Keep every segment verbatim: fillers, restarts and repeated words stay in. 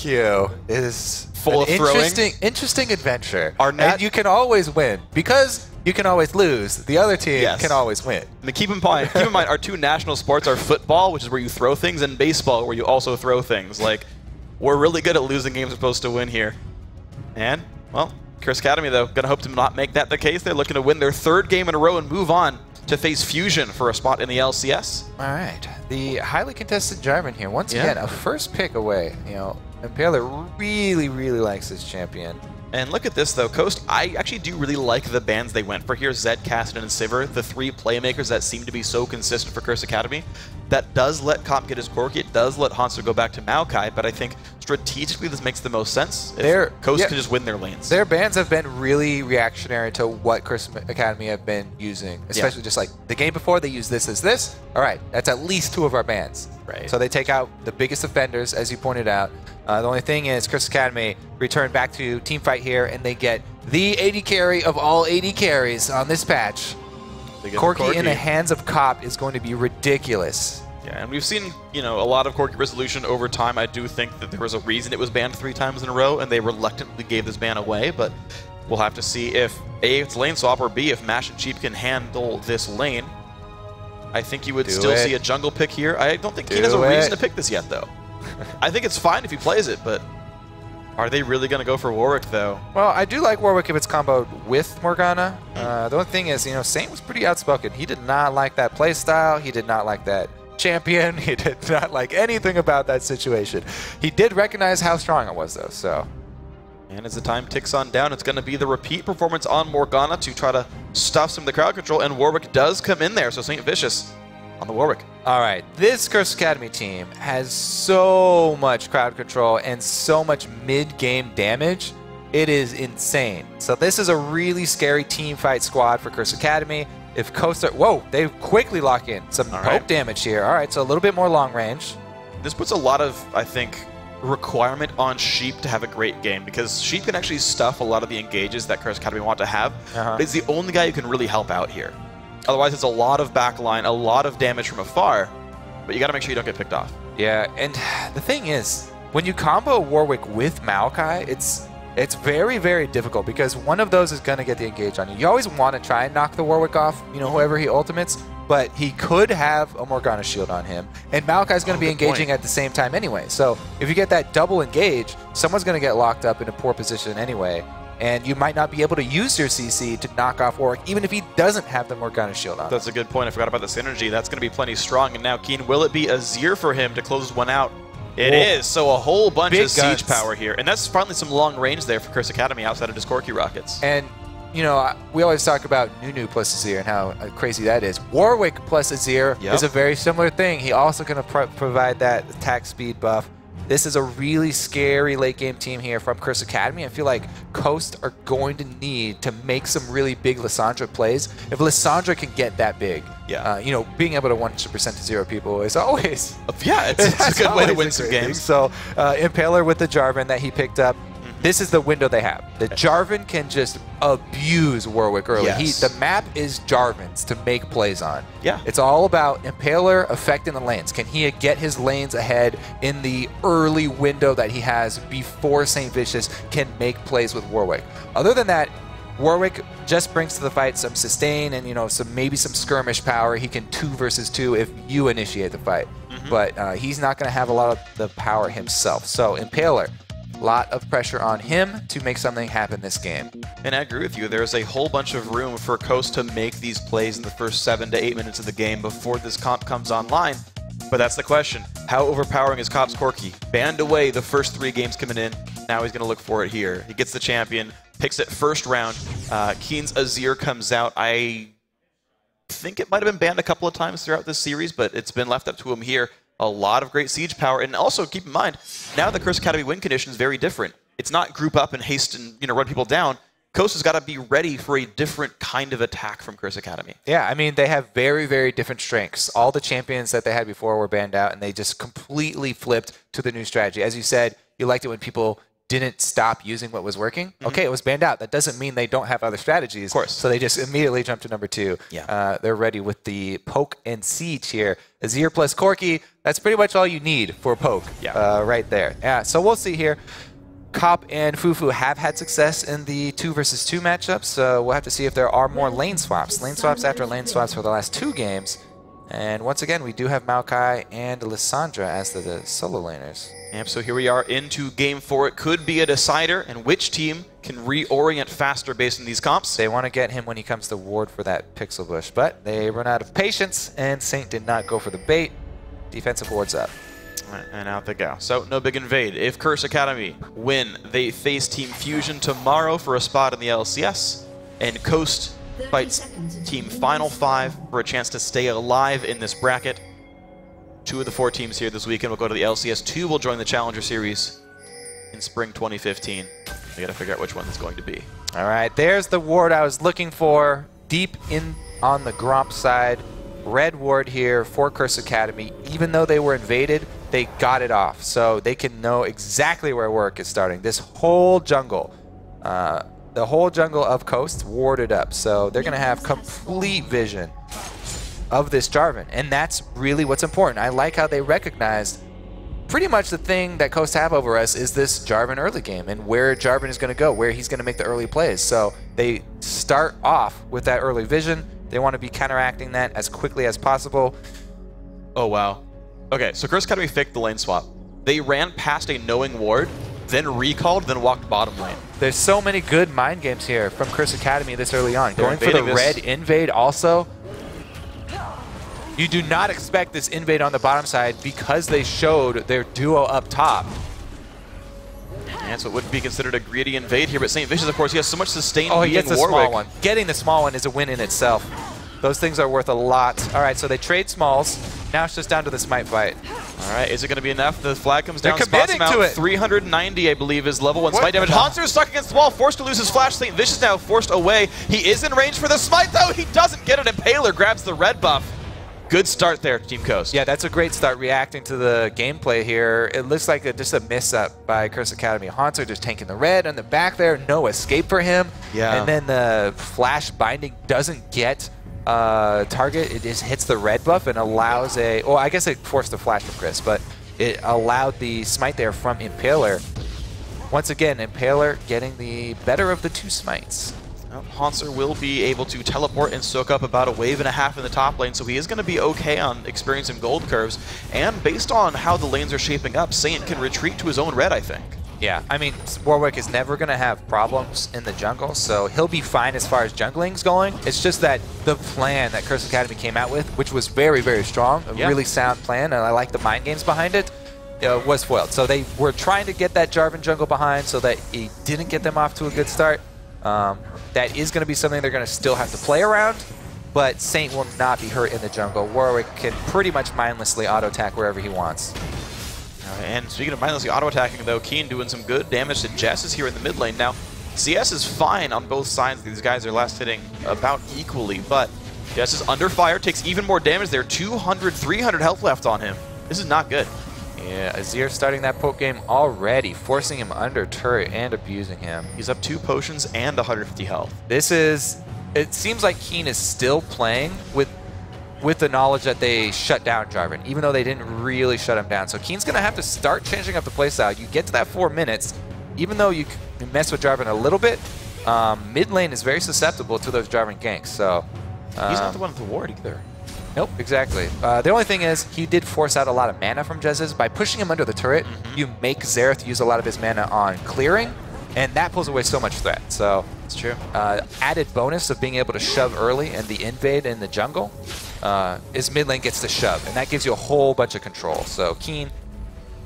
queue is full of throwing. Interesting, interesting adventure. Our nat and you can always win because you can always lose. The other team yes. can always win. I mean, keep in mind, keep in mind, our two national sports are football, which is where you throw things, and baseball, where you also throw things. Like, we're really good at losing games we're supposed to win here. And well, Curse Academy though, gonna hope to not make that the case. They're looking to win their third game in a row and move on to face Fusion for a spot in the L C S. All right, the highly contested Jarvan here. Once yeah. again, a first pick away. You know, Impaler really, really likes this champion. And look at this though, Coast, I actually do really like the bans they went for here. Zed, Kassadin, and Sivir, the three playmakers that seem to be so consistent for Curse Academy. That does let Cop get his Corki, it does let Hauntzer go back to Maokai, but I think strategically this makes the most sense. Their, Coast yeah, can just win their lanes. Their bans have been really reactionary to what Curse Academy have been using, especially yeah. just like the game before, they used this as this. All right, that's at least two of our bans. Right. So they take out the biggest offenders, as you pointed out. Uh, the only thing is Curse Academy return back to teamfight here, and they get the A D carry of all A D carries on this patch. Corki in the hands of Cop is going to be ridiculous. Yeah, and we've seen, you know, a lot of Corki resolution over time. I do think that there was a reason it was banned three times in a row, and they reluctantly gave this ban away, but we'll have to see if A, it's lane swap, or B, if Mash and Sheep can handle this lane. I think you would do still it. see a jungle pick here. I don't think do Keen has a it. reason to pick this yet, though. I think it's fine if he plays it, but are they really going to go for Warwick, though? Well, I do like Warwick if it's comboed with Morgana. Mm. Uh, the only thing is, you know, Saint was pretty outspoken. He did not like that play style. He did not like that champion. He did not like anything about that situation. He did recognize how strong it was, though, so. And as the time ticks on down, it's going to be the repeat performance on Morgana to try to stuff some of the crowd control, and Warwick does come in there, so Saint Vicious on the Warwick. All right, this Curse Academy team has so much crowd control and so much mid-game damage, it is insane. So this is a really scary team fight squad for Curse Academy. If Coast are, whoa, they quickly lock in some poke right. damage here. All right, so a little bit more long range. This puts a lot of, I think, requirement on Sheep to have a great game, because Sheep can actually stuff a lot of the engages that Curse Academy want to have, uh-huh. but he's the only guy who can really help out here. Otherwise, it's a lot of backline, a lot of damage from afar, but you got to make sure you don't get picked off. Yeah, and the thing is, when you combo Warwick with Maokai, it's it's very, very difficult, because one of those is going to get the engage on you. You always want to try and knock the Warwick off, you know, whoever he ultimates, but he could have a Morgana shield on him, and Maokai's going to oh, be engaging point. at the same time anyway. So if you get that double engage, someone's going to get locked up in a poor position anyway. And you might not be able to use your C C to knock off Warwick, even if he doesn't have the Morgana shield on. That's a good point. I forgot about the synergy. That's going to be plenty strong. And now, Keen, will it be Azir for him to close one out? It Whoa. is. So a whole bunch Big of guns. siege power here. And that's finally some long range there for Curse Academy outside of just Corki rockets. And, you know, we always talk about Nunu plus Azir and how crazy that is. Warwick plus Azir yep. is a very similar thing. He also going to pro provide that attack speed buff. This is a really scary late-game team here from Curse Academy. I feel like Coast are going to need to make some really big Lissandra plays. If Lissandra can get that big, yeah. uh, you know, being able to one hundred percent to zero people is always... Yeah, it's, it's a good way to win some games. So uh, Impaler with the Jarvan that he picked up, mm-hmm. this is the window they have. The Jarvan can just abuse Warwick early. Yes. He, the map is Jarvan's to make plays on. Yeah. It's all about Impaler affecting the lanes. Can he get his lanes ahead in the early window that he has before Saint Vicious can make plays with Warwick? Other than that, Warwick just brings to the fight some sustain and, you know, some maybe some skirmish power. He can two versus two if you initiate the fight. Mm-hmm. But uh, he's not going to have a lot of the power himself. So Impaler, lot of pressure on him to make something happen this game. And I agree with you. There's a whole bunch of room for Coast to make these plays in the first seven to eight minutes of the game before this comp comes online. But that's the question. How overpowering is Cop's Corki? Banned away the first three games coming in. Now he's going to look for it here. He gets the champion, picks it first round. Uh, Keen's Azir comes out. I think it might have been banned a couple of times throughout this series, but it's been left up to him here. A lot of great siege power, and also keep in mind, now the Curse Academy win condition is very different. It's not group up and haste and, you know, run people down. Coast has got to be ready for a different kind of attack from Curse Academy. Yeah, I mean, they have very, very different strengths. All the champions that they had before were banned out, and they just completely flipped to the new strategy. As you said, you liked it when people didn't stop using what was working, mm-hmm. okay, it was banned out. That doesn't mean they don't have other strategies. Of course. So they just immediately jump to number two. Yeah. Uh, they're ready with the poke and siege here. Azir plus Corki, that's pretty much all you need for poke yeah. uh, right there. Yeah, so we'll see here. Cop and FuFuu have had success in the two versus two matchups, so we'll have to see if there are more lane swaps. Lane swaps after lane swaps for the last two games. And once again, we do have Maokai and Lissandra as the, the solo laners. Yep, so here we are into game four. It could be a decider, and which team can reorient faster based on these comps? They want to get him when he comes to ward for that pixel bush, but they run out of patience, and Saint did not go for the bait. Defensive ward's up. And out they go. So, no big invade. If Curse Academy win, they face Team Fusion tomorrow for a spot in the L C S. And Coast fights Team Final Five for a chance to stay alive in this bracket. Two of the four teams here this weekend will go to the L C S. Two will join the Challenger Series in spring twenty fifteen. We got to figure out which one that's going to be. All right, there's the ward I was looking for. Deep in on the Gromp side. Red ward here for Curse Academy. Even though they were invaded, they got it off, so they can know exactly where work is starting. This whole jungle, uh, the whole jungle of Coast warded up, so they're going to have complete vision of this Jarvan, and that's really what's important. I like how they recognized pretty much the thing that Coast have over us is this Jarvan early game and where Jarvan is going to go, where he's going to make the early plays. So they start off with that early vision. They want to be counteracting that as quickly as possible. Oh, wow. Okay, so Curse Academy faked the lane swap. They ran past a knowing ward, then recalled, then walked bottom lane. There's so many good mind games here from Curse Academy this early on. They're going for the this. red invade also. You do not expect this invade on the bottom side because they showed their duo up top. And so it wouldn't be considered a greedy invade here, but Saint Vicious, of course, he has so much sustained. Oh, he gets the small one. Getting the small one is a win in itself. Those things are worth a lot. All right, so they trade smalls. Now it's just down to the smite fight. All right, is it going to be enough? The flag comes down. They're committing to it. three hundred ninety, I believe, is level one smite damage. Hauntzer is stuck against the wall, forced to lose his flash. Saint Vicious now forced away. He is in range for the smite, though. He doesn't get it. Impaler grabs the red buff. Good start there, Team Coast. Yeah, that's a great start reacting to the gameplay here. It looks like a, just a miss-up by Curse Academy. Hauntzer just tanking the red on the back there. No escape for him. Yeah. And then the flash binding doesn't get uh, target. It just hits the red buff and allows a... Well, I guess it forced the flash from Chris, but it allowed the smite there from Impaler. Once again, Impaler getting the better of the two smites. Well, Hauntzer will be able to teleport and soak up about a wave and a half in the top lane, so he is going to be okay on experiencing gold curves. And based on how the lanes are shaping up, Saint can retreat to his own red, I think. Yeah, I mean, Warwick is never going to have problems in the jungle, so he'll be fine as far as jungling's going. It's just that the plan that Curse Academy came out with, which was very, very strong, a yeah. really sound plan, and I like the mind games behind it, uh, was foiled. So they were trying to get that Jarvan jungle behind so that he didn't get them off to a good start. Um, that is going to be something they're going to still have to play around, but Saint will not be hurt in the jungle. Warwick can pretty much mindlessly auto-attack wherever he wants. Uh, and speaking of mindlessly auto-attacking, though, Keen doing some good damage to Jesiz here in the mid lane. Now, C S is fine on both sides. These guys are last hitting about equally, but Jesiz under fire, takes even more damage there. two hundred, three hundred health left on him. This is not good. Yeah, Azir starting that poke game already, forcing him under turret and abusing him. He's up two potions and one hundred fifty health. This is... It seems like Keen is still playing with with the knowledge that they shut down Jarvan, even though they didn't really shut him down. So Keen's going to have to start changing up the playstyle. You get to that four minutes, even though you mess with Jarvan a little bit, um, mid lane is very susceptible to those Jarvan ganks. So um, he's not the one with the ward either. Nope, exactly. Uh, the only thing is, he did force out a lot of mana from Jesiz. By pushing him under the turret, mm-hmm. you make Xerath use a lot of his mana on clearing, and that pulls away so much threat. So it's true. Uh, added bonus of being able to shove early and the invade in the jungle uh, is mid lane gets to shove, and that gives you a whole bunch of control. So Keen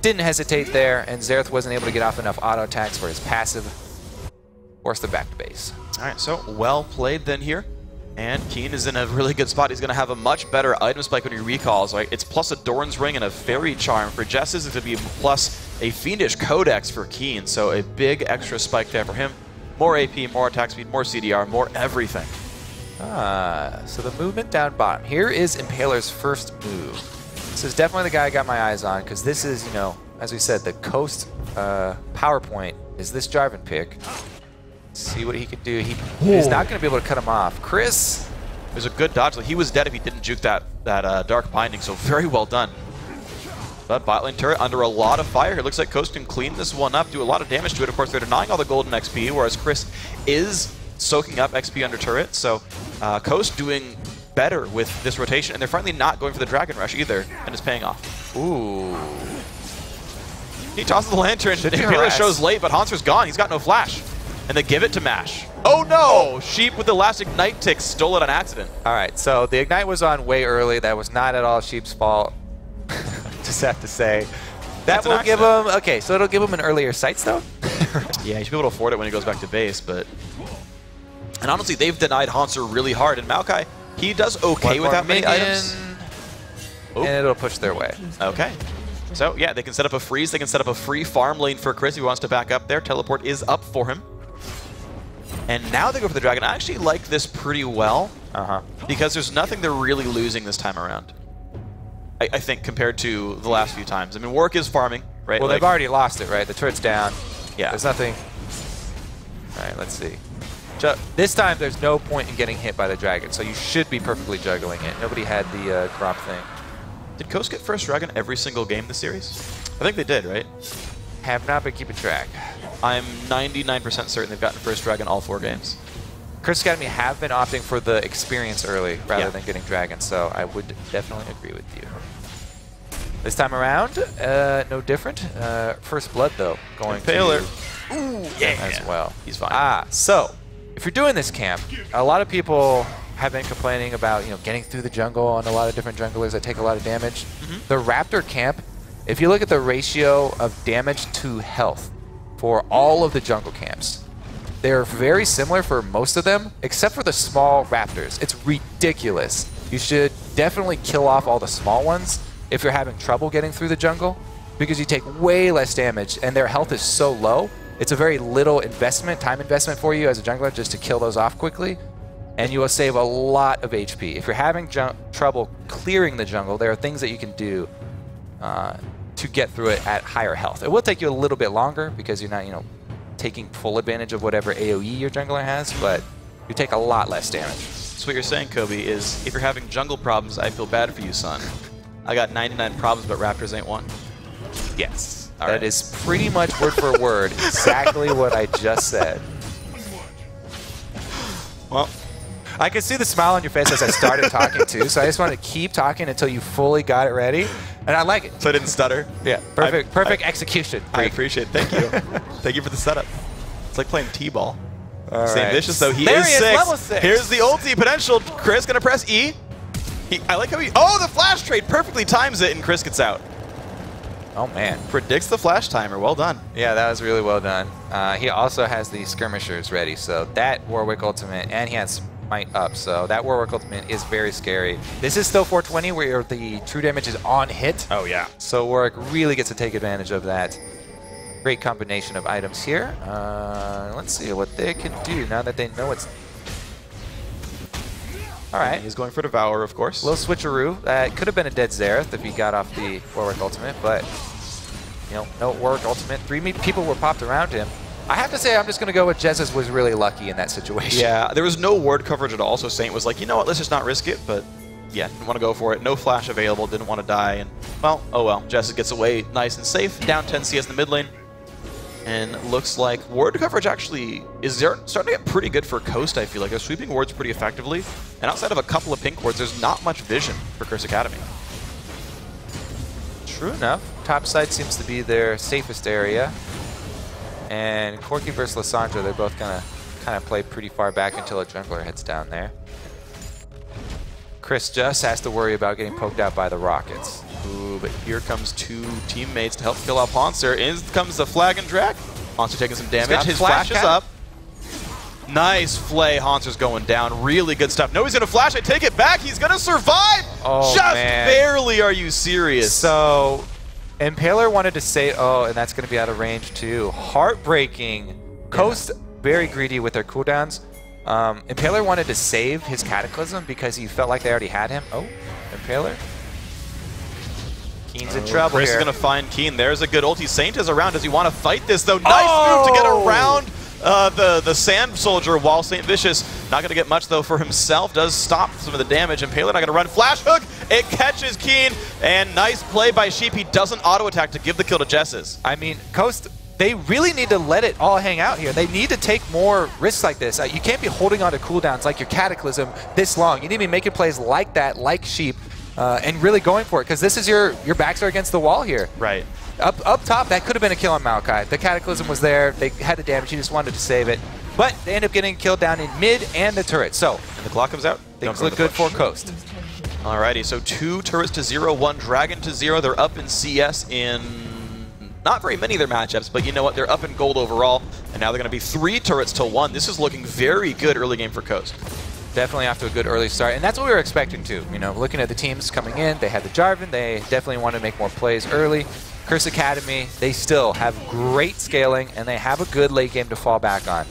didn't hesitate there, and Xerath wasn't able to get off enough auto attacks for his passive, forced him back to base. All right, so well played then here. And Keen is in a really good spot. He's going to have a much better item spike when he recalls. Right? It's plus a Doran's Ring and a Fairy Charm. For Jesiz, it's going to be plus a Fiendish Codex for Keen. So a big extra spike there for him. More A P, more attack speed, more C D R, more everything. Ah, so the movement down bottom. Here is Impaler's first move. This is definitely the guy I got my eyes on because this is, you know, as we said, the Coast uh, PowerPoint is this Jarvan pick. See what he can do. He is not going to be able to cut him off. Chris! It was a good dodge. He was dead if he didn't juke that, that uh, Dark Binding, so very well done. But bot lane turret under a lot of fire. It looks like Coast can clean this one up, do a lot of damage to it. Of course, they're denying all the golden X P, whereas Chris is soaking up X P under turret. So uh, Coast doing better with this rotation, and they're finally not going for the Dragon Rush either, and it's paying off. Ooh. He tosses the lantern. Impaler shows late, but Hauntzer's gone. He's got no flash. And they give it to Mash. Oh no! Sheep with the last Ignite tick stole it on accident. Alright, so the Ignite was on way early. That was not at all Sheep's fault. Just have to say. That That's will give him, okay, so it'll give him an earlier sight stone? Yeah, he should be able to afford it when he goes back to base, but... And honestly, they've denied Hauntzer really hard, and Maokai, he does okay with that many items. Oop. And it'll push their way. Okay. So, yeah, they can set up a freeze, they can set up a free farm lane for Chris if he wants to back up there. Teleport is up for him. And now they go for the Dragon. I actually like this pretty well, uh-huh. because there's nothing they're really losing this time around. I, I think compared to the last few times. I mean, Warwick is farming, right? Well, like, they've already lost it, right? The turret's down. Yeah. There's nothing. All right, let's see. Ju this time, there's no point in getting hit by the Dragon, so you should be perfectly juggling it. Nobody had the uh, crop thing. Did Coast get first Dragon every single game this series? I think they did, right? Have not been keeping track. I'm ninety-nine percent certain they've gotten first Dragon all four games. Curse Academy have been opting for the experience early rather yeah. than getting Dragon, so I would definitely agree with you. This time around, uh, no different. Uh, first Blood, though, going Impaler. To Ooh, yeah. as well. He's fine. Ah, so, if you're doing this camp, a lot of people have been complaining about you know getting through the jungle on a lot of different junglers that take a lot of damage. Mm-hmm. The Raptor camp, if you look at the ratio of damage to health, for all of the jungle camps. They're very similar for most of them, except for the small raptors. It's ridiculous. You should definitely kill off all the small ones if you're having trouble getting through the jungle, because you take way less damage and their health is so low. It's a very little investment, time investment for you as a jungler just to kill those off quickly, and you will save a lot of H P. If you're having trouble clearing the jungle, there are things that you can do uh, to get through it at higher health. It will take you a little bit longer because you're not, you know, taking full advantage of whatever A O E your jungler has, but you take a lot less damage. So what you're saying, Kobe, is if you're having jungle problems, I feel bad for you, son. I got ninety-nine problems, but Raptors ain't one. Yes. All that right. is pretty much word for word exactly what I just said. Well, I could see the smile on your face as I started talking too, so I just want to keep talking until you fully got it ready. And I like it. So I didn't stutter. Yeah, perfect, I, perfect I, execution. I Greek. appreciate it. Thank you. Thank you for the setup. It's like playing T-ball. Saint Vicious, though. He there is, he is six. Level six. Here's the ulti potential. Chris gonna press E. He, I like how he. Oh, the flash trade perfectly times it, and Chris gets out. Oh man. Predicts the flash timer. Well done. Yeah, that was really well done. Uh, he also has the skirmishers ready, so that Warwick ultimate, and he has Might up, so that Warwick ultimate is very scary. This is still four twenty where the true damage is on hit. Oh yeah. So Warwick really gets to take advantage of that. Great combination of items here. Uh, let's see what they can do now that they know it's... Alright. He's going for Devour, of course. A little switcheroo. That uh, could have been a dead Xerath if he got off the Warwick ultimate, but you know, no Warwick ultimate. Three people were popped around him. I have to say, I'm just going to go with Jesiz was really lucky in that situation. Yeah, there was no ward coverage at all, so Saint was like, you know what, let's just not risk it, but yeah, didn't want to go for it. No flash available, didn't want to die, and well, oh well. Jesiz gets away nice and safe, down ten C S in the mid lane, and looks like ward coverage actually is there, starting to get pretty good for Coast, I feel like. They're sweeping wards pretty effectively, and outside of a couple of pink wards, there's not much vision for Curse Academy. True enough, top side seems to be their safest area. And Corki versus Lissandra, they're both gonna kind of play pretty far back until a jungler heads down there. Chris just has to worry about getting poked out by the rockets. Ooh, but here comes two teammates to help kill off Hauntzer. In comes the flag and drag. Hauntzer taking some damage. His flash is up. Nice flay. Hauntzer's going down. Really good stuff. No, he's gonna flash. I take it back. He's gonna survive. Oh, just man. barely. Are you serious? So. Impaler wanted to say, oh, and that's going to be out of range too. Heartbreaking. Coast, very greedy with their cooldowns. Um, Impaler wanted to save his Cataclysm because he felt like they already had him. Oh, Impaler. Keen's in trouble. Chris here. is going to find Keen. There's a good ulti. Saint is around. Does he want to fight this, though? Nice oh! move to get around uh, the, the Sand Soldier while Saint Vicious, not going to get much, though, for himself. Does stop some of the damage. And Impaler not going to run. Flash hook. It catches Keen. And nice play by Sheep. He doesn't auto-attack to give the kill to Jesiz. I mean, Coast... They really need to let it all hang out here. They need to take more risks like this. Uh, you can't be holding on to cooldowns like your Cataclysm this long. You need to be making plays like that, like Sheep, uh, and really going for it, because this is your, your backs are against the wall here. Right. Up, up top, that could have been a kill on Maokai. The Cataclysm was there. They had the damage. He just wanted to save it. But they end up getting killed down in mid and the turret. So and the clock comes out. Things look good for Coast. Alrighty, so two turrets to zero, one dragon to zero. They're up in C S in... not very many of their matchups, but you know what? They're up in gold overall, and now they're going to be three turrets to one. This is looking very good early game for Coast. Definitely off to a good early start, and that's what we were expecting too. You know, looking at the teams coming in, they had the Jarvan. They definitely want to make more plays early. Curse Academy, they still have great scaling, and they have a good late game to fall back on.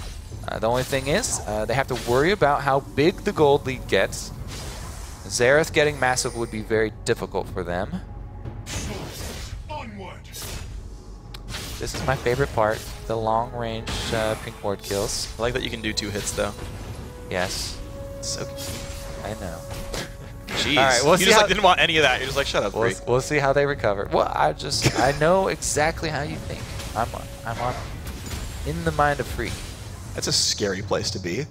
Uh, the only thing is, uh, they have to worry about how big the gold league gets. Xerath getting massive would be very difficult for them. This is my favorite part, the long-range uh, pink ward kills. I like that you can do two hits, though. Yes. So cute. I know. Jeez. All right, we'll you see just like, didn't want any of that. You're just like, shut up, We'll, we'll see how they recover. Well, I just, I know exactly how you think. I'm on, I'm on, in the mind of Freak. That's a scary place to be.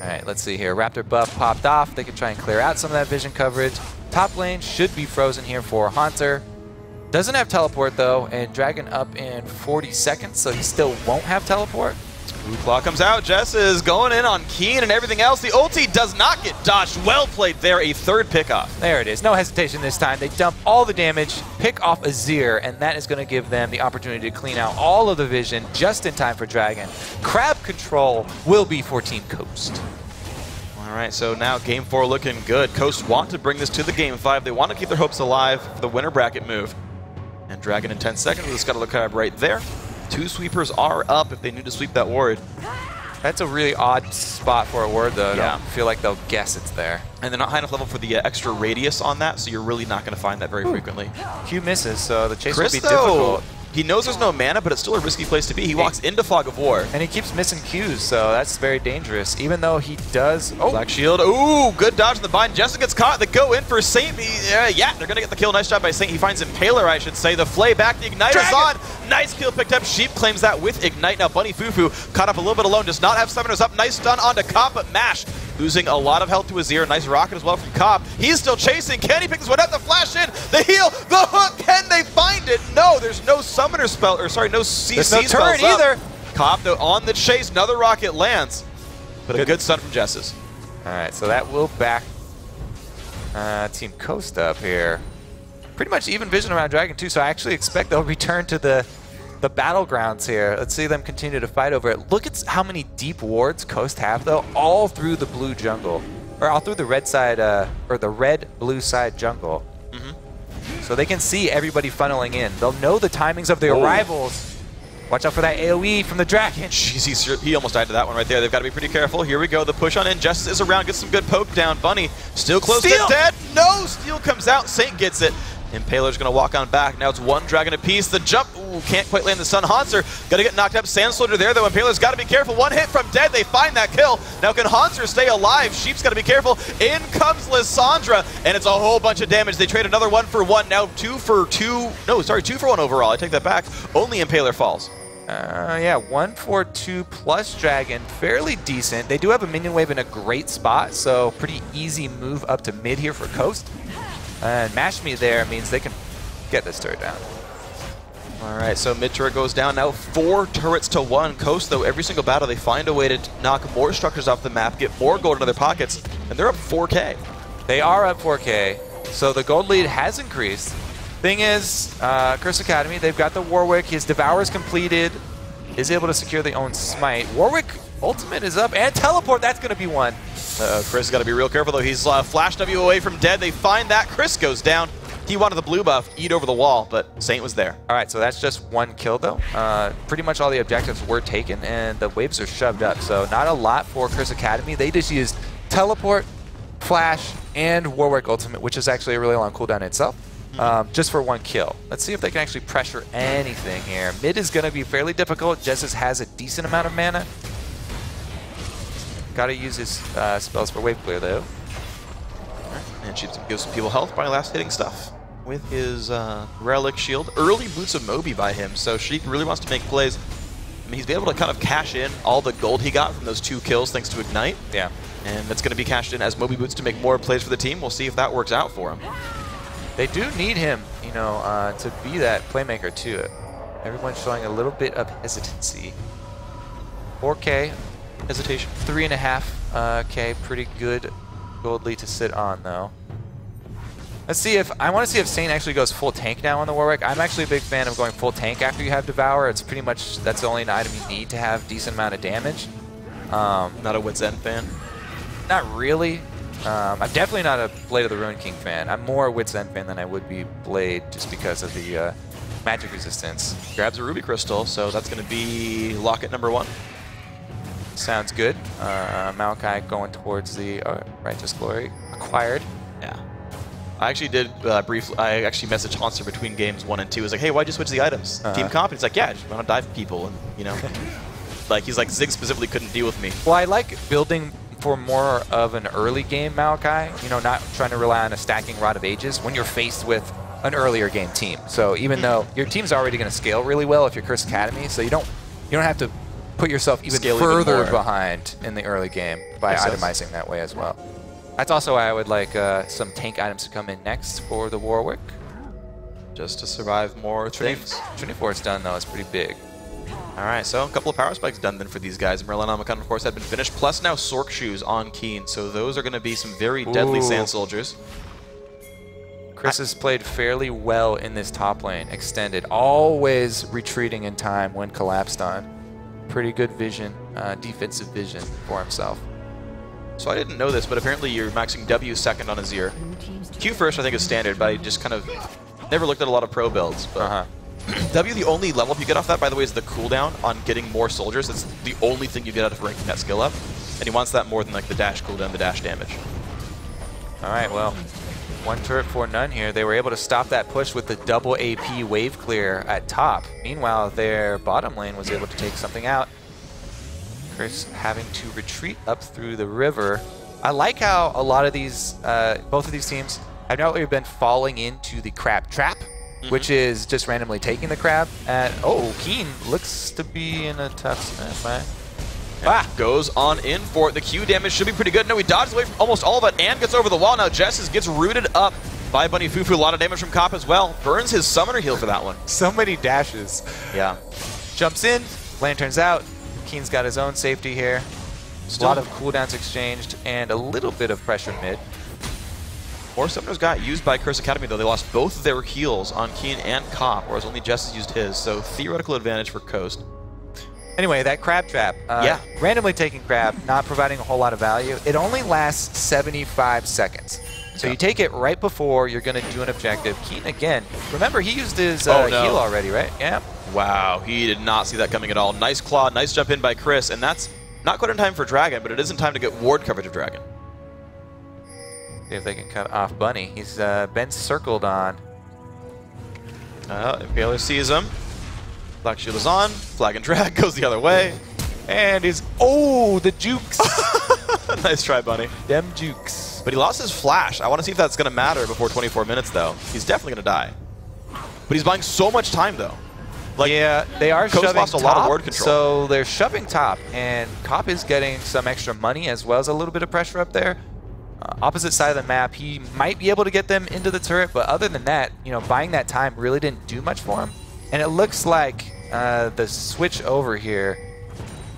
All right, let's see here. Raptor buff popped off. They can try and clear out some of that vision coverage. Top lane should be frozen here for Hauntzer. Doesn't have teleport, though, and Dragon up in forty seconds, so he still won't have teleport. Blue Claw comes out. Jess is going in on Keen and everything else. The ulti does not get dodged. Well played there. A third pickoff. There it is. No hesitation this time. They dump all the damage, pick off Azir, and that is going to give them the opportunity to clean out all of the vision just in time for Dragon. Crab control will be for Team Coast. All right, so now game four looking good. Coast want to bring this to the game five. They want to keep their hopes alive for the winner bracket move. And Dragon in ten seconds with the Scuttle Crab right there. Two sweepers are up if they need to sweep that ward. That's a really odd spot for a ward, though. Yeah. I don't feel like they'll guess it's there. And they're not high enough level for the uh, extra radius on that, so you're really not going to find that very Ooh. frequently. Q misses, so the chase Chris, will be though, difficult. He knows there's no mana, but it's still a risky place to be. He walks into Fog of War. And he keeps missing Qs, so that's very dangerous. Even though he does... Oh. Black Shield. Ooh, good dodge in the bind. Jessica gets caught. They go in for Saint. Uh, yeah, they're going to get the kill. Nice job by Saint. He finds Impaler, I should say. The flay back. The Ignite Dragon. is on. Nice kill picked up. Sheep claims that with Ignite. Now Bunny FuFuu caught up a little bit alone. Does not have summoners up. Nice stun onto Cop, but Mash losing a lot of health to Azir. Nice rocket as well from Cop. He's still chasing. Can he pick this one up? The flash in. The heal. The hook. Can they find it? No, there's no summoner spell, or sorry, no C C no spell either. Cop, though, on the chase. Another rocket lands. But good. a good stun from Jesiz. All right, so that will back uh, Team Coast up here. Pretty much even vision around Dragon, too, so I actually expect they'll return to the the battlegrounds here. Let's see them continue to fight over it. Look at how many deep wards Coast have, though, all through the blue jungle. Or all through the red side, uh, or the red-blue side jungle. Mm-hmm. So they can see everybody funneling in. They'll know the timings of their Ooh. arrivals. Watch out for that A O E from the Dragon. Jeez, he almost died to that one right there. They've got to be pretty careful. Here we go. The push on in. Jesiz is around. Gets some good poke down. Bunny still close to dead. No! Steel comes out. Saint gets it. Impaler's going to walk on back. Now it's one dragon apiece. The jump. Ooh, can't quite land the stun. Hauntzer going to get knocked up. Sand Soldier there, though. Impaler's got to be careful. One hit from dead. They find that kill. Now can Hauntzer stay alive? Sheep's got to be careful. In comes Lissandra, and it's a whole bunch of damage. They trade another one for one. Now two for two. No, sorry, two for one overall. I take that back. Only Impaler falls. Uh, yeah, one for two plus Dragon. Fairly decent. They do have a minion wave in a great spot, so pretty easy move up to mid here for Coast. And uh, Mash Me there means they can get this turret down. All right, so mid turret goes down. Now four turrets to one. Coast, though, every single battle, they find a way to knock more structures off the map, get more gold into their pockets, and they're up four K. They are up four K, so the gold lead has increased. Thing is, uh, Curse Academy, they've got the Warwick. His Devour's completed. Is able to secure the own Smite. Warwick ultimate is up, and teleport, that's going to be one. Uh-oh, Chris got to be real careful, though. He's uh, flash W away from dead. They find that. Chris goes down. He wanted the blue buff, eat over the wall, but Saint was there. All right, so that's just one kill, though. Uh, pretty much all the objectives were taken, and the waves are shoved up, so not a lot for Curse Academy. They just used teleport, flash, and Warwick ultimate, which is actually a really long cooldown in itself. um, just for one kill. Let's see if they can actually pressure anything here. Mid is going to be fairly difficult. Jesiz has a decent amount of mana. Got to use his uh, spells for wave clear, though. And she gives people health by last hitting stuff with his uh, relic shield. Early boots of Moby by him, so Sheik really wants to make plays. I mean, he's been able to kind of cash in all the gold he got from those two kills thanks to Ignite. Yeah. And it's going to be cashed in as Moby boots to make more plays for the team. We'll see if that works out for him. They do need him, you know, uh, to be that playmaker too. Everyone's showing a little bit of hesitancy. four K hesitation. Three and a half uh, K, pretty good gold lead to sit on though. Let's see if, I want to see if Saint actually goes full tank now on the Warwick. I'm actually a big fan of going full tank after you have Devour. It's pretty much, that's the only item you need to have decent amount of damage. Um, not a Wit's End fan? Not really. Um, I'm definitely not a Blade of the Ruined King fan. I'm more a Wit's End fan than I would be Blade just because of the uh, magic resistance. Grabs a Ruby Crystal, so that's going to be Locket number one. Sounds good. Uh, Maokai going towards the uh, Righteous Glory. Acquired. Yeah. I actually did uh, briefly, I actually messaged Hauntzer between games one and two. I was like, hey, why'd you switch the items? Uh-huh. Team Comp? And he's like, yeah, I just want to dive people. And, you know, like, he's like, Zig specifically couldn't deal with me. Well, I like building for more of an early game Maokai, you know, not trying to rely on a stacking Rod of Ages when you're faced with an earlier game team. So even though your team's already going to scale really well if you're Curse Academy, so you don't, you don't have to put yourself even scale further even behind in the early game by Makes itemizing sense. That way as well. That's also why I would like uh, some tank items to come in next for the Warwick. Just to survive more things. twenty-four is done, though. It's pretty big. All right, so a couple of power spikes done then for these guys. Merlin Omicron, of course, had been finished, plus now Sork Shoes on Keen. So those are going to be some very Ooh. deadly Sand Soldiers. Chris I has played fairly well in this top lane, extended, always retreating in time when collapsed on. Pretty good vision, uh, defensive vision for himself. So I didn't know this, but apparently you're maxing W second on Azir. Q first I think is standard, but I just kind of never looked at a lot of pro builds. But uh-huh. W, the only level up you get off that, by the way, is the cooldown on getting more soldiers. It's the only thing you get out of ranking that skill up. And he wants that more than like the dash cooldown, the dash damage. All right, well, one turret for none here. They were able to stop that push with the double A P wave clear at top. Meanwhile, their bottom lane was able to take something out. Chris having to retreat up through the river. I like how a lot of these, uh, both of these teams have now been falling into the crab trap, mm-hmm. which is just randomly taking the crab. And oh, Keen looks to be in a tough spot. Ah, goes on in for it. The Q damage should be pretty good. No, he dodges away from almost all of it and gets over the wall. Now Jesiz gets rooted up by Bunny FuFuu. A lot of damage from Cop as well. Burns his summoner heal for that one. So many dashes. Yeah. Jumps in, lanterns out. Keen's got his own safety here. Still a lot of cooldowns exchanged and a little bit of pressure mid. More summoners got used by Curse Academy, though. They lost both of their heals on Keen and Cop, whereas only Jesiz used his. So theoretical advantage for Coast. Anyway, that crab trap. Uh, yeah. Randomly taking crab, not providing a whole lot of value. It only lasts seventy-five seconds. So yeah. you take it right before you're going to do an objective. Keen, again, remember, he used his uh, oh, no. heal already, right? Yeah. Wow, he did not see that coming at all. Nice claw, nice jump in by Chris, and that's not quite in time for Dragon, but it is in time to get ward coverage of Dragon. See if they can cut off Bunny. He's uh, been circled on. Uh, Impaler sees him. Black Shield is on. Flag and drag goes the other way. And he's... Oh, the jukes! Nice try, Bunny. Them jukes. But he lost his flash. I want to see if that's going to matter before twenty-four minutes, though. He's definitely going to die. But he's buying so much time, though. Like, yeah, they are Coast shoving lost a top, lot of ward control. So they're shoving top, and Cop is getting some extra money as well as a little bit of pressure up there. Uh, opposite side of the map, he might be able to get them into the turret, but other than that, you know, buying that time really didn't do much for him. And it looks like uh, the switch over here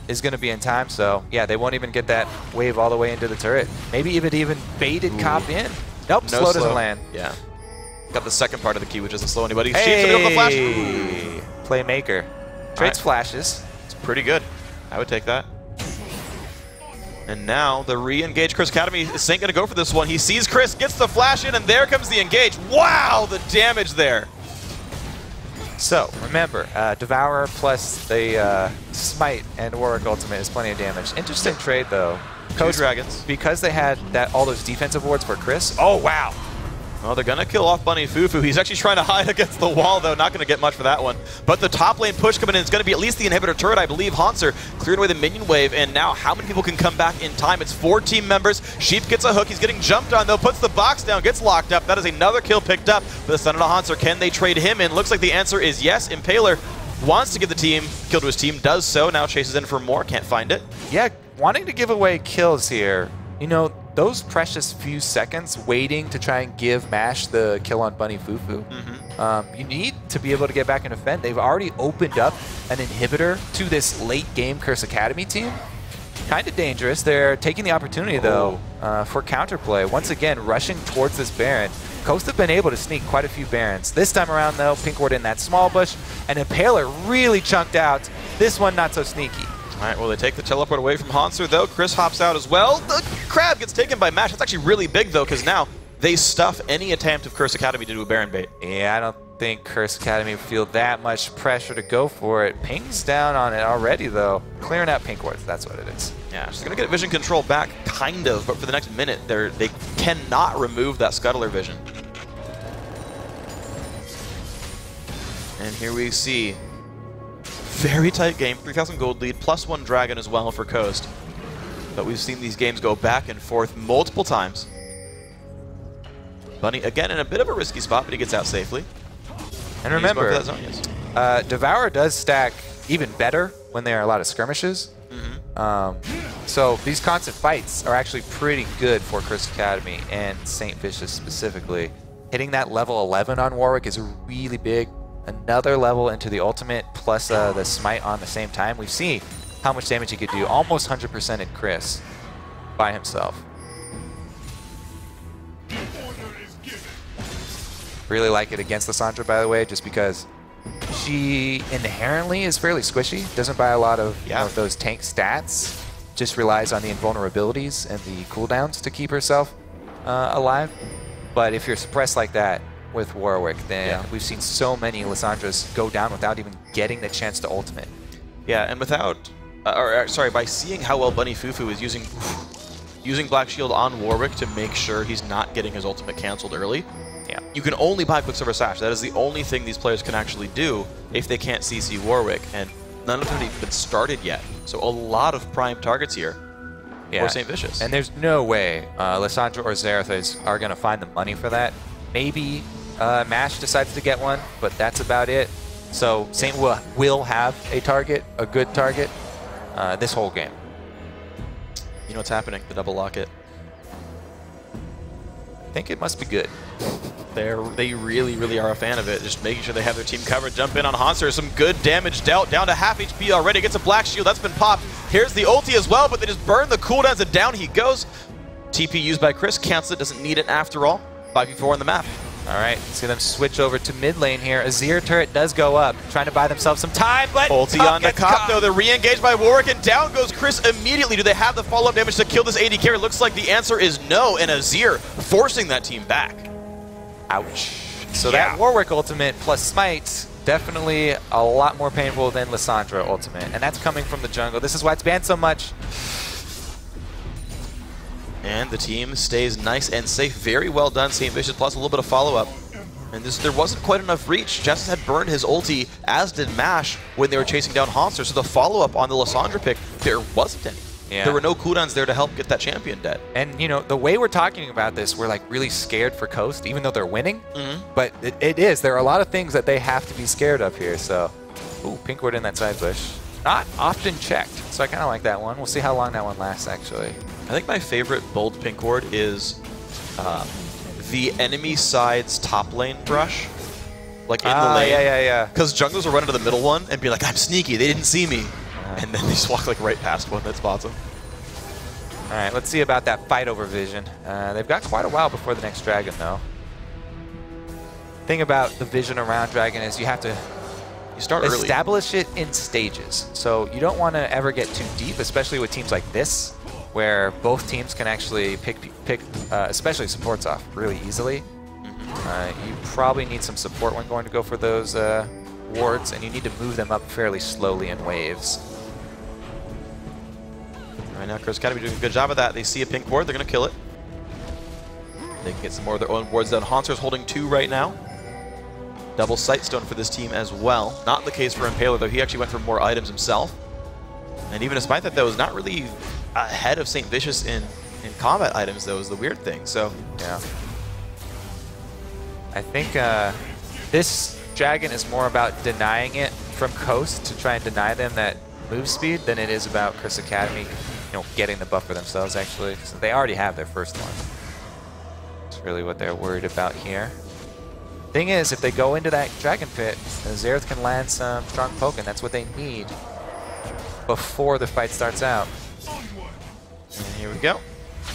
is going to be in time, so yeah, they won't even get that wave all the way into the turret. Maybe even even baited Ooh. Cop in. Nope, no slow, slow doesn't land. Yeah. Got the second part of the key, which doesn't slow anybody. Hey. Sheep's on the flash. Ooh. Playmaker. Trades right. flashes. It's pretty good. I would take that. And now the re-engage Curse Academy isn't going to go for this one. He sees Chris, gets the flash in, and there comes the engage. Wow, the damage there. So, remember, uh, Devourer plus the uh, Smite and Warwick Ultimate is plenty of damage. Interesting trade, though. Coast Dragons. Because they had that all those defensive wards for Chris. Oh, wow. Oh, they're gonna kill off Bunny FuFuu. He's actually trying to hide against the wall, though. Not gonna get much for that one. But the top lane push coming in is gonna be at least the inhibitor turret, I believe. Hauntzer clearing away the minion wave, and now how many people can come back in time? It's four team members. Sheep gets a hook. He's getting jumped on, though. Puts the box down. Gets locked up. That is another kill picked up for the son of Hauntzer. Can they trade him in? Looks like the answer is yes. Impaler wants to give the team kill to his team. Does so. Now chases in for more. Can't find it. Yeah, wanting to give away kills here. You know, those precious few seconds waiting to try and give Mash the kill on Bunny FuFuu, mm-hmm. um, you need to be able to get back and defend. They've already opened up an inhibitor to this late-game Curse Academy team. Kind of dangerous. They're taking the opportunity, though, uh, for counterplay. Once again, rushing towards this Baron. Coast have been able to sneak quite a few Barons. This time around, though, Pinkward in that small bush, and Impaler really chunked out. This one, not so sneaky. All right, well, they take the teleport away from Hauntzer, though. Chris hops out as well. The crab gets taken by Mash. That's actually really big, though, because now they stuff any attempt of Curse Academy to do a Baron bait. Yeah, I don't think Curse Academy would feel that much pressure to go for it. Ping's down on it already, though. Clearing out pink wards, that's what it is. Yeah, she's going to get vision control back, kind of, but for the next minute, they're, they cannot remove that Scuttler vision. And here we see... very tight game, three thousand gold lead, plus one dragon as well for Coast. But we've seen these games go back and forth multiple times. Bunny, again, in a bit of a risky spot, but he gets out safely. And remember, uh, Devourer does stack even better when there are a lot of skirmishes. Mm-hmm. um, so these constant fights are actually pretty good for Curse Academy and Saint Vicious specifically. Hitting that level eleven on Warwick is really big. Another level into the ultimate, plus uh, the smite on the same time. We've seen how much damage he could do. Almost one hundred percent in Chris by himself. Really like it against Lissandra, by the way, just because she inherently is fairly squishy. Doesn't buy a lot of, yeah. you know, of those tank stats. Just relies on the invulnerabilities and the cooldowns to keep herself uh, alive. But if you're suppressed like that with Warwick, then yeah. we've seen so many Lissandras go down without even getting the chance to ultimate. Yeah, and without, uh, or, or sorry, by seeing how well Bunny FuFuu is using using Black Shield on Warwick to make sure he's not getting his ultimate canceled early. Yeah, you can only buy Quicksilver Sash. That is the only thing these players can actually do if they can't C C Warwick, and none of them have even started yet. So a lot of prime targets here. Yeah. For Saint Vicious. And there's no way uh, Lissandra or Xerath are going to find the money for that. Maybe. Uh, Mash decides to get one, but that's about it. So Saint will, will have a target, a good target, uh, this whole game. You know what's happening, the double locket. I think it must be good. They're, they really, really are a fan of it. Just making sure they have their team covered. Jump in on Hauntzer. Some good damage dealt. Down to half H P already. Gets a Black Shield. That's been popped. Here's the ulti as well, but they just burn the cooldowns and down he goes. T P used by Chris. Cancel it. Doesn't need it after all. five v four on the map. All right, see them switch over to mid lane here. Azir turret does go up, trying to buy themselves some time, but ulti on the Cop, though. They're re-engaged by Warwick, and down goes Chris immediately. Do they have the follow-up damage to kill this A D carry? Looks like the answer is no, and Azir forcing that team back. Ouch. So yeah. that Warwick ultimate plus smite, definitely a lot more painful than Lissandra ultimate, and that's coming from the jungle. This is why it's banned so much. And the team stays nice and safe. Very well done, Saint Vicious, plus a little bit of follow-up. And this, there wasn't quite enough reach. Jesiz had burned his ulti, as did Mash, when they were chasing down Hauntzer. So the follow-up on the Lissandra pick, there wasn't any. Yeah. There were no cooldowns there to help get that champion dead. And, you know, the way we're talking about this, we're, like, really scared for Coast, even though they're winning. Mm-hmm. But it, it is. There are a lot of things that they have to be scared of here. So, ooh, Pinkward in that side bush. Not often checked, so I kind of like that one. We'll see how long that one lasts, actually. I think my favorite bold pink ward is uh, the enemy side's top lane brush. Like in ah, the lane. Yeah, yeah, yeah. Because junglers will run into the middle one and be like, I'm sneaky, they didn't see me. Yeah. And then they just walk like right past one that spots them. All right, let's see about that fight over vision. Uh, they've got quite a while before the next dragon, though. The thing about the vision around dragon is you have to... You start early. Establish it in stages. So you don't want to ever get too deep, especially with teams like this, where both teams can actually pick, pick uh, especially supports off really easily. Uh, you probably need some support when going to go for those uh, wards, and you need to move them up fairly slowly in waves. Right now, Curse Academy doing a good job of that. They see a pink ward, they're going to kill it. They can get some more of their own wards down. Hauntzer holding two right now. Double Sightstone for this team as well. Not the case for Impaler, though. He actually went for more items himself. And even despite that, though, was not really ahead of Saint Vicious in, in combat items, though, is the weird thing. So, yeah. I think uh, this dragon is more about denying it from Coast to try and deny them that move speed than it is about Curse Academy, you know, getting the buff for themselves, actually. So they already have their first one. That's really what they're worried about here. Thing is, if they go into that Dragon Pit, Xerath can land some strong poke, and that's what they need before the fight starts out. And here we go.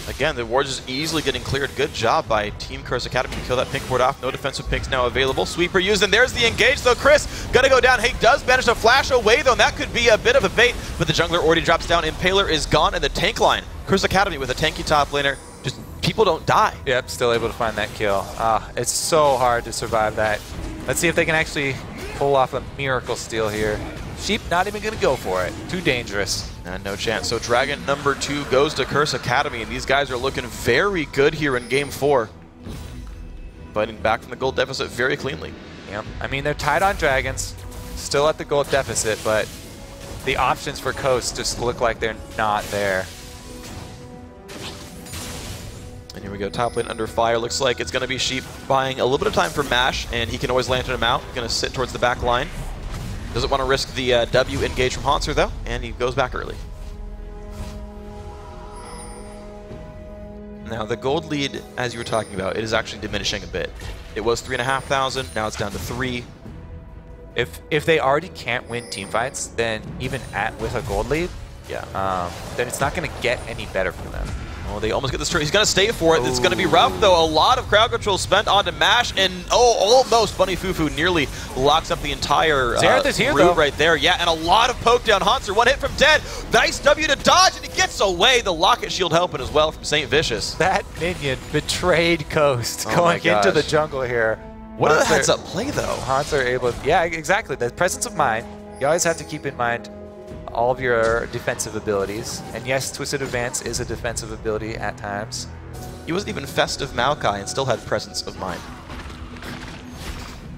Again, the wards is easily getting cleared. Good job by Team Curse Academy to kill that pink ward off. No defensive pinks now available. Sweeper used, and there's the engage, though. Chris gonna go down. He does manage to flash away, though, and that could be a bit of a bait, but the jungler already drops down. Impaler is gone, and the tank line. Curse Academy with a tanky top laner. Just people don't die. Yep, still able to find that kill. Ah, it's so hard to survive that. Let's see if they can actually pull off a miracle steal here. Sheep not even going to go for it. Too dangerous. And no chance. So Dragon number two goes to Curse Academy, and these guys are looking very good here in game four. Fighting back from the gold deficit very cleanly. Yep. I mean, they're tied on Dragons, still at the gold deficit, but the options for Coast just look like they're not there. And here we go, top lane under fire. Looks like it's going to be Sheep buying a little bit of time for Mash, and he can always lantern him out. Going to sit towards the back line. Doesn't want to risk the uh, W engage from Hauntzer, though, and he goes back early. Now, the gold lead, as you were talking about, it is actually diminishing a bit. It was three thousand five hundred, now it's down to three. If if they already can't win teamfights, then even at with a gold lead, yeah, um, then it's not going to get any better for them. Oh, they almost get this turret. He's going to stay for it. Ooh. It's going to be rough, though. A lot of crowd control spent onto Mash, and oh, almost Bunny FuFuu nearly locks up the entire uh, is here, route though. Right there. Yeah, and a lot of poke down. Hauntzer, one hit from dead. Nice W to dodge, and he gets away. The Locket Shield helping as well from Saint Vicious. That minion betrayed Coast, oh going into the jungle here. What Hauntzer, a heads-up play, though. Hauntzer able to, yeah, exactly. The presence of mind. You always have to keep in mind all of your defensive abilities. And yes, Twisted Advance is a defensive ability at times. He wasn't even festive Maokai and still had presence of mind.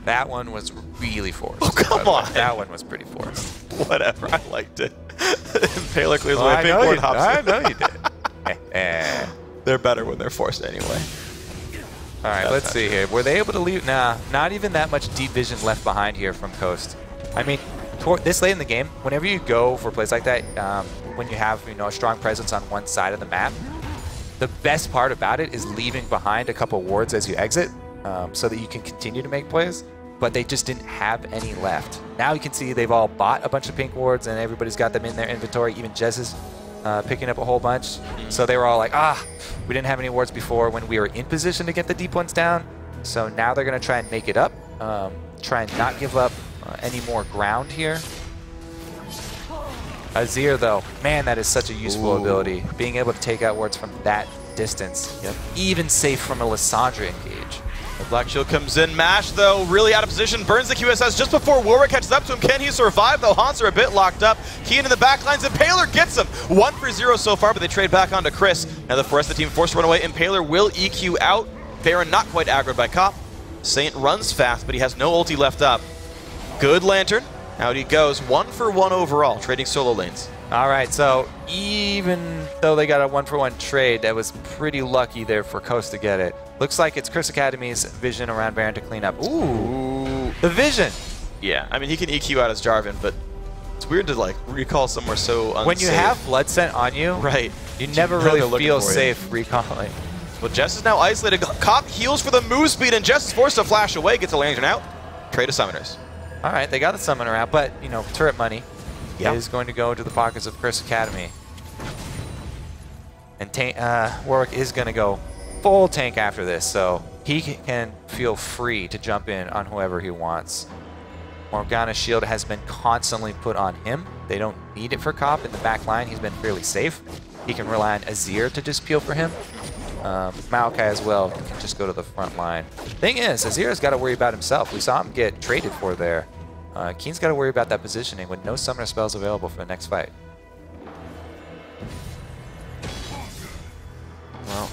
That one was really forced. Oh, come on! That one was pretty forced. Whatever, I liked it. Impaler clears away. I know, you, I know you did. They're better when they're forced anyway. Alright, let's see here. Were they able to leave? Nah, not even that much deep vision left behind here from Coast. I mean, this late in the game, whenever you go for plays like that, um, when you have you know a strong presence on one side of the map, the best part about it is leaving behind a couple wards as you exit, um, so that you can continue to make plays. But they just didn't have any left. Now you can see they've all bought a bunch of pink wards, and everybody's got them in their inventory. Even Jesiz uh, picking up a whole bunch. So they were all like, ah, we didn't have any wards before when we were in position to get the deep ones down. So now they're gonna try and make it up, um, try and not give up Uh, any more ground here. Azir, though, man, that is such a useful Ooh. ability. Being able to take out wards from that distance, yep. even safe from a Lissandra engage. The Black Shield comes in. Mash, though, really out of position. Burns the Q S S just before Warwick catches up to him. Can he survive, though? Hauntzer a bit locked up. Keen in the back lines. Impaler gets him. One for zero so far, but they trade back onto Chris. Now the rest of the team forced to run away. Impaler will E Q out. Baron not quite aggroed by Cop. Saint runs fast, but he has no ulti left up. Good lantern. Out he goes. One for one overall, trading solo lanes. All right, so even though they got a one for one trade, that was pretty lucky there for Coast to get it. Looks like it's Curse Academy's vision around Baron to clean up. Ooh, the vision. Yeah, I mean, he can E Q out as Jarvan, but it's weird to like recall somewhere so unsafe. When you have blood scent on you, right? You never really feel safe recalling. Well, Jess is now isolated. Cop heals for the move speed, and Jess is forced to flash away. Gets a lantern out. Trade to summoners. All right, they got the summoner out, but, you know, turret money yep. is going to go into the pockets of Curse Academy. And tank, uh, Warwick is going to go full tank after this, so he can feel free to jump in on whoever he wants. Morgana's shield has been constantly put on him. They don't need it for Cop. In the back line, he's been fairly safe. He can rely on Azir to just peel for him. Um, Maokai as well can just go to the front line. Thing is, Azir's got to worry about himself. We saw him get traded for there. Uh, Keen's got to worry about that positioning with no summoner spells available for the next fight. Well,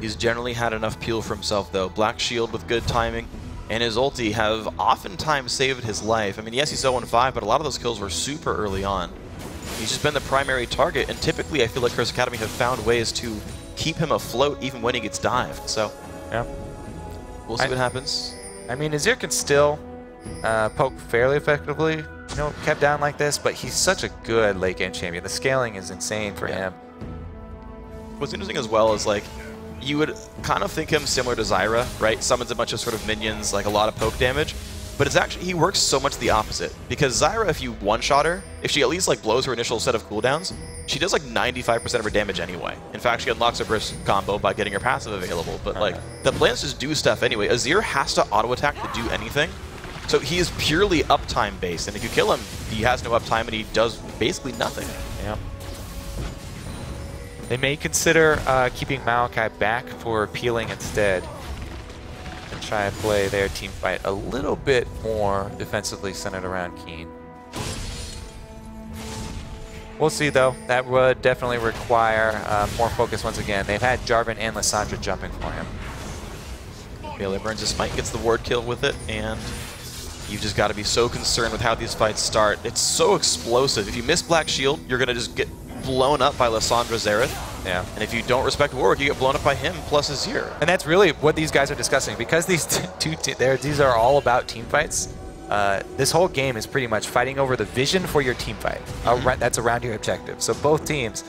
He's generally had enough peel for himself, though. Black Shield with good timing, and his ulti have oftentimes saved his life. I mean, yes, he's oh and five, but a lot of those kills were super early on. He's just been the primary target, and typically I feel like Curse Academy have found ways to keep him afloat even when he gets dived. So, yeah, we'll see I, what happens. I mean, Azir can still uh, poke fairly effectively, you know, kept down like this, but he's such a good late-game champion. The scaling is insane for yeah. him. What's interesting as well is, like, you would kind of think him similar to Zyra, right? Summons a bunch of sort of minions, like a lot of poke damage. But it's actually, he works so much the opposite. Because Zyra, if you one-shot her, if she at least like blows her initial set of cooldowns, she does like ninety-five percent of her damage anyway. In fact, she unlocks her burst combo by getting her passive available. But like, the plants just do stuff anyway. Azir has to auto-attack to do anything. So he is purely uptime-based. And if you kill him, he has no uptime and he does basically nothing. Yeah. They may consider uh, keeping Maokai back for peeling instead. And try and play their team fight a little bit more defensively centered around Keen. We'll see, though. That would definitely require uh, more focus once again. They've had Jarvan and Lissandra jumping for him. Bailey burns his smite, gets the ward kill with it, and you've just got to be so concerned with how these fights start. It's so explosive. If you miss Black Shield, you're going to just get blown up by Lissandra Xerath. Yeah. And if you don't respect Warwick, you get blown up by him plus Azir. And that's really what these guys are discussing. Because these t two t these are all about team fights, uh, this whole game is pretty much fighting over the vision for your team fight. Mm-hmm. uh, that's around your objective. So both teams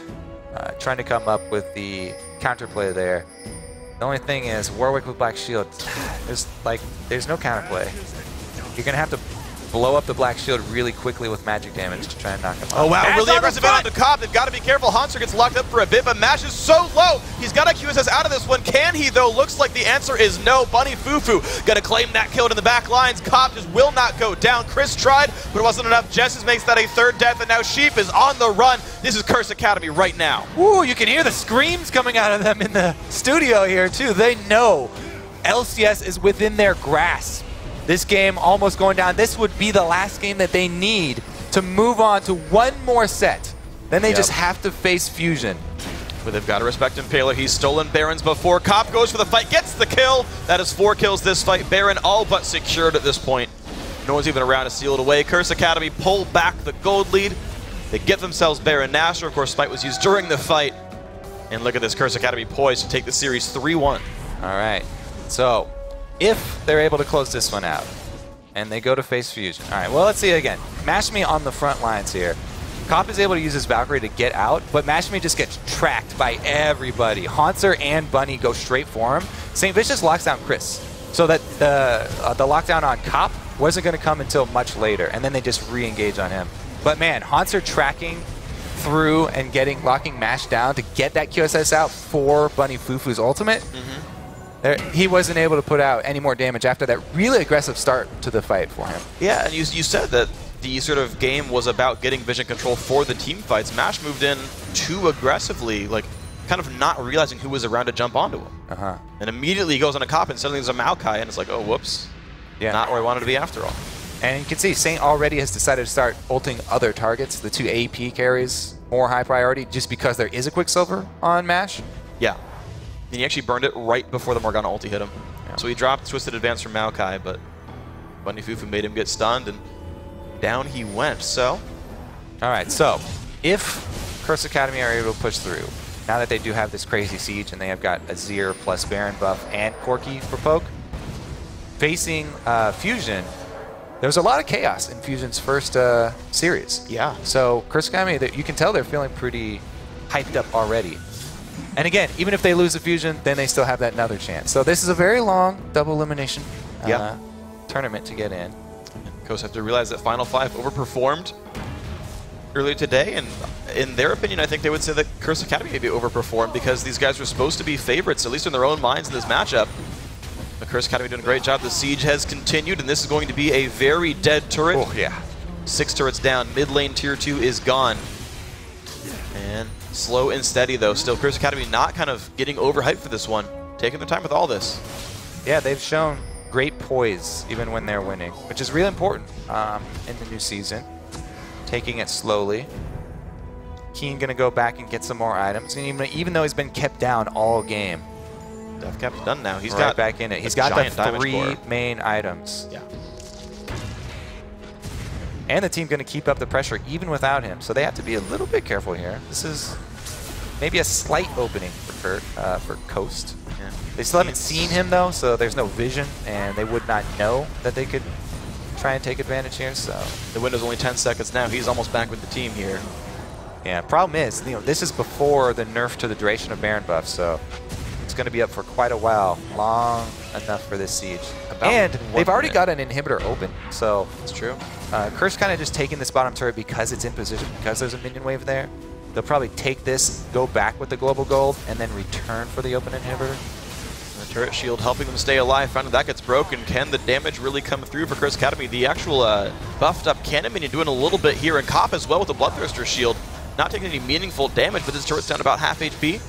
uh, trying to come up with the counterplay there. The only thing is Warwick with Black Shield, there's, like, there's no counterplay. You're going to have to blow up the Black Shield really quickly with magic damage to try and knock him off. Oh wow, Mash really aggressive out of the Cop. They've got to be careful. Hauntzer gets locked up for a bit, but Mash is so low. He's got to Q S S out of this one. Can he, though? Looks like the answer is no. Bunny FuFuu going to claim that kill in the back lines. Cop just will not go down. Chris tried, but it wasn't enough. Jesiz makes that a third death, and now Sheep is on the run. This is Curse Academy right now. Ooh, you can hear the screams coming out of them in the studio here, too. They know L C S is within their grasp. This game almost going down. This would be the last game that they need to move on to one more set. Then they yep. just have to face Fusion. But they've got to respect Impaler. He's stolen Barons before. Cop goes for the fight, gets the kill. That is four kills this fight. Baron all but secured at this point. No one's even around to seal it away. Curse Academy pull back the gold lead. They get themselves Baron Nashor. Of course, smite was used during the fight. And look at this, Curse Academy poised to take the series three one. All right, so if they're able to close this one out, and they go to face Fusion. All right, well, let's see again. Mashmi on the front lines here. Cop is able to use his Valkyrie to get out, but Mashmi just gets tracked by everybody. Hauntzer and Bunny go straight for him. Saint Vicious locks down Chris, so that the, uh, the lockdown on Cop wasn't going to come until much later, and then they just re-engage on him. But man, Hauntzer tracking through and getting locking Mash down to get that Q S S out for Bunny FuFuu's ultimate. Mm-hmm. There, he wasn't able to put out any more damage after that really aggressive start to the fight for him. Yeah, and you, you said that the sort of game was about getting vision control for the team fights. Mash moved in too aggressively, like kind of not realizing who was around to jump onto him. Uh-huh. And immediately he goes on a Cop and suddenly there's a Maokai and it's like, oh, whoops. Yeah. Not where I wanted to be after all. And you can see Saint already has decided to start ulting other targets, the two A P carries, more high priority, just because there is a Quicksilver on Mash. Yeah. And he actually burned it right before the Morgana ulti hit him. Yeah. So he dropped Twisted Advance from Maokai, but Bunny FuFuu made him get stunned, and down he went, so. All right, so if Curse Academy are able to push through, now that they do have this crazy siege and they have got Azir plus Baron buff and Corki for poke, facing uh, Fusion, there was a lot of chaos in Fusion's first uh, series. Yeah. So Curse Academy, you can tell they're feeling pretty hyped up already. And again, even if they lose the Fusion, then they still have that another chance. So this is a very long double elimination uh, yeah. tournament to get in. Coast have to realize that Final Five overperformed earlier today, and in their opinion, I think they would say that Curse Academy maybe overperformed because these guys were supposed to be favorites, at least in their own minds in this matchup. The Curse Academy doing a great job. The siege has continued, and this is going to be a very dead turret. Oh yeah, six turrets down. Mid lane tier two is gone. And slow and steady, though. Still, Curse Academy not kind of getting overhyped for this one. Taking their time with all this. Yeah, they've shown great poise even when they're winning, which is really important um, in the new season. Taking it slowly. Keen going to go back and get some more items. And even, even though he's been kept down all game, Death Cap's done now. He's right got back in it. He's got the three core. main items. Yeah. And the team going to keep up the pressure even without him, so they have to be a little bit careful here. This is maybe a slight opening for uh, for Coast. Yeah. They still haven't seen him though, so there's no vision, and they would not know that they could try and take advantage here. So the window's only ten seconds now. He's almost back with the team here. Yeah. Problem is, you know, this is before the nerf to the duration of Baron buff, so it's going to be up for quite a while, long enough for this siege. About and they've already minute. got an inhibitor open, so that's true. Uh, Curse kind of just taking this bottom turret because it's in position, because there's a minion wave there. They'll probably take this, go back with the global gold, and then return for the open inhibitor. And the turret shield helping them stay alive. Finally, that gets broken. Can the damage really come through for Curse Academy? The actual uh, buffed up cannon minion doing a little bit here, and Cop as well with the Bloodthirster shield. Not taking any meaningful damage, but this turret's down about half H P.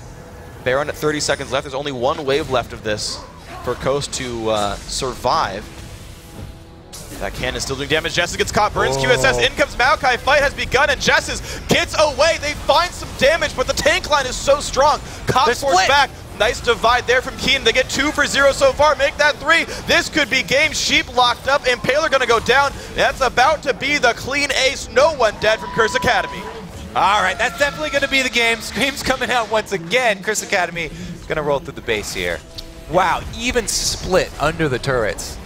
Baron at thirty seconds left. There's only one wave left of this for Coast to uh, survive. That cannon's still doing damage. Jesiz gets caught, burns Whoa. Q S S, in comes Maokai, fight has begun, and Jesiz gets away. They find some damage, but the tank line is so strong. Cops force back. Nice divide there from Keen. They get two for zero so far. Make that three. This could be game. Sheep locked up. Impaler gonna go down. That's about to be the clean ace. No one dead from Curse Academy. All right, that's definitely gonna be the game. Scream's coming out once again. Curse Academy is gonna roll through the base here. Wow, even split under the turrets.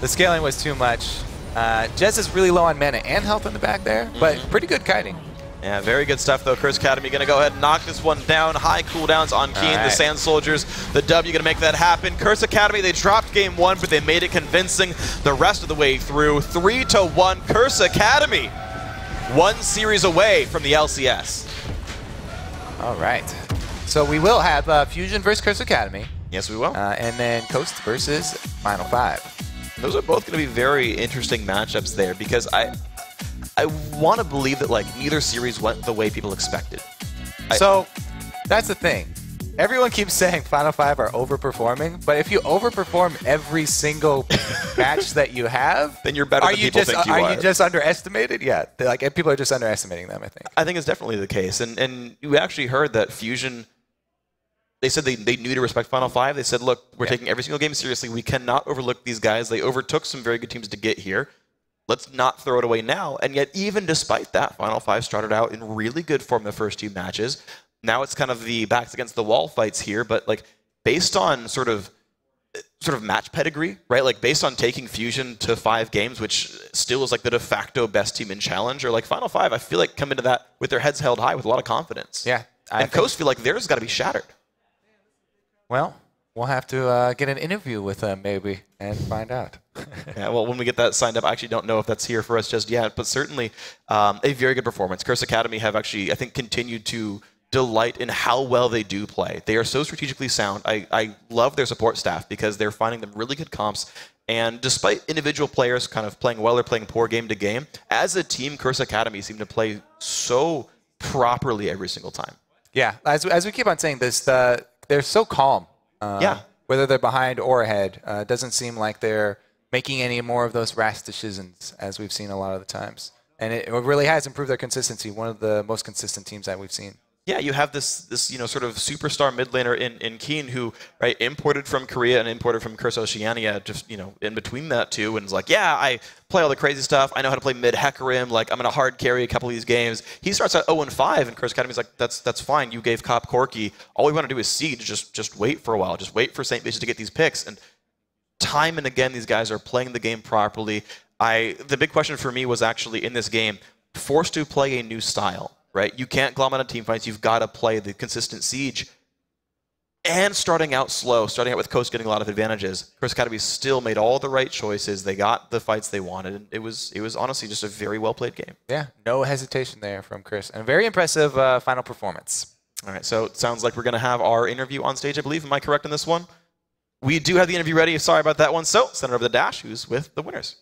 The scaling was too much. Uh, Jez is really low on mana and health in the back there, but mm-hmm. pretty good kiting. Yeah, very good stuff though. Curse Academy gonna go ahead and knock this one down. High cooldowns on Keen, right. the Sand Soldiers, the W gonna make that happen. Curse Academy, they dropped game one, but they made it convincing the rest of the way through. Three to one, Curse Academy. One series away from the L C S. All right. So we will have uh, Fusion versus Curse Academy. Yes, we will. Uh, and then Coast versus Final Five. Those are both going to be very interesting matchups there, because I I want to believe that like neither series went the way people expected. I, so that's the thing. Everyone keeps saying Final Five are overperforming, but if you overperform every single match that you have, then you're better than people think you are. Are you just underestimated? Yeah, like people are just underestimating them, I think. I think it's definitely the case, and and you actually heard that Fusion. They said they, they knew to respect Final Five. They said, look, we're yeah. taking every single game seriously. We cannot overlook these guys. They overtook some very good teams to get here. Let's not throw it away now. And yet, even despite that, Final Five started out in really good form the first two matches. Now it's kind of the backs against the wall fights here, but like based on sort of sort of match pedigree, right? Like based on taking Fusion to five games, which still is like the de facto best team in Challenge, or like Final Five, I feel like come into that with their heads held high with a lot of confidence. Yeah. I and Coast feel like theirs got to be shattered. Well, we'll have to uh, get an interview with them maybe and find out. Yeah, well, when we get that signed up, I actually don't know if that's here for us just yet, but certainly um, a very good performance. Curse Academy have actually, I think, continued to delight in how well they do play. They are so strategically sound. I, I love their support staff because they're finding them really good comps. And despite individual players kind of playing well or playing poor game to game, as a team, Curse Academy seem to play so properly every single time. Yeah, as, as we keep on saying this, the... They're so calm, uh, yeah. whether they're behind or ahead. Uh, it doesn't seem like they're making any more of those rash decisions as we've seen a lot of the times. And it, it really has improved their consistency, one of the most consistent teams that we've seen. Yeah, you have this, this you know, sort of superstar mid laner in, in Keen who right, imported from Korea and imported from Curse Oceania, just you know, in between that two, and is like, yeah, I play all the crazy stuff. I know how to play mid Hecarim. Like, I'm going to hard carry a couple of these games. He starts at zero and five, and Curse Academy's like, that's that's fine. You gave Cop Corki. All we want to do is siege. Just, just wait for a while. Just wait for Saint Vicious to get these picks. And time and again, these guys are playing the game properly. I The big question for me was actually, in this game, forced to play a new style. Right? You can't glom on team fights. You've got to play the consistent siege. And starting out slow, starting out with Coast getting a lot of advantages, Curse Academy still made all the right choices. They got the fights they wanted. It was it was honestly just a very well-played game. Yeah, no hesitation there from Chris. And a very impressive uh, final performance. All right, so it sounds like we're going to have our interview on stage, I believe. Am I correct on this one? We do have the interview ready. Sorry about that one. So, send it over to Dash, who's with the winners.